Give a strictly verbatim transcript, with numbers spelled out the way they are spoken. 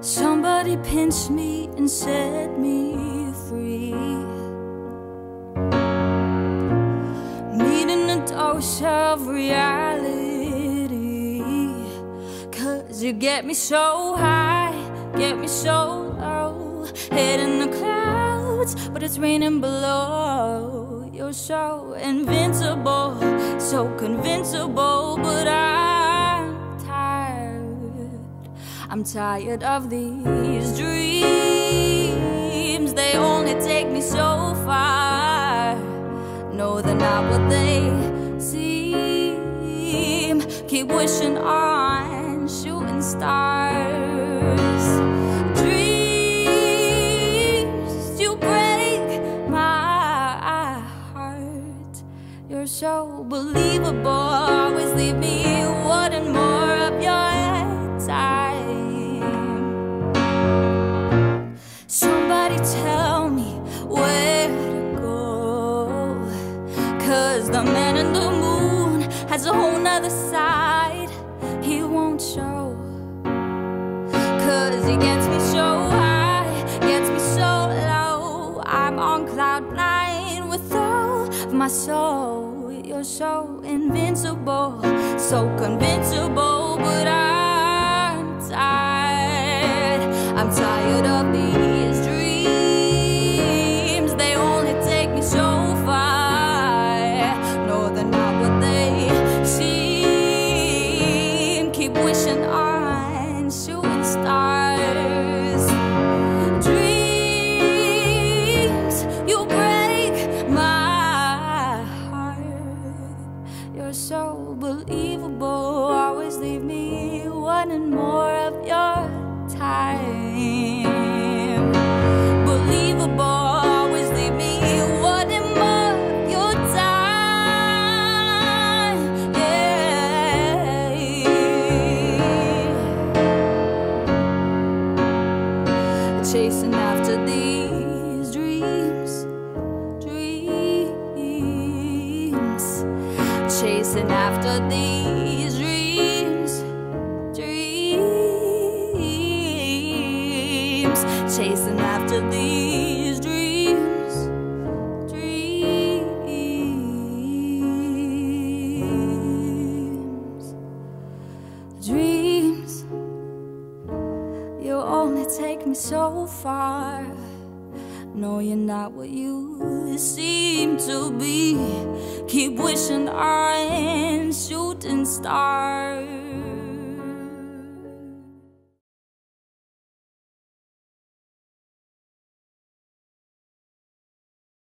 Somebody pinched me and set me free. Needing a dose of reality, 'cause you get me so high, get me so low, head in the clouds, but it's raining below. You're so invincible, so convincible, but I'm tired. I'm tired of these dreams. They only take me so far. No, they're not what they seem. Keep wishing on shooting stars. Dreams, you break my heart. You're so believable, always leave me wanting more of your time. Somebody tell me where to go, 'cause the man in the moon has a whole nother side he won't show. 'Cause he gets me so high, gets me so low, I'm on cloud nine with all of my soul. You're so invincible, so convincible, but I'm tired. I'm tired of these dreams. They only take me so far. No, they're not what they seem. Keep wishing on shooting stars. Dreams, you break my. You're so believable, always leave me wanting more of your time. Believable, always leave me wanting more of your time. Yeah. Chasing after these dreams, dreams. Chasing after these dreams, dreams. Chasing after these dreams, dreams. Dreams, you only take me so far. No, you're not what you seem to be. Keep wishing on shooting stars.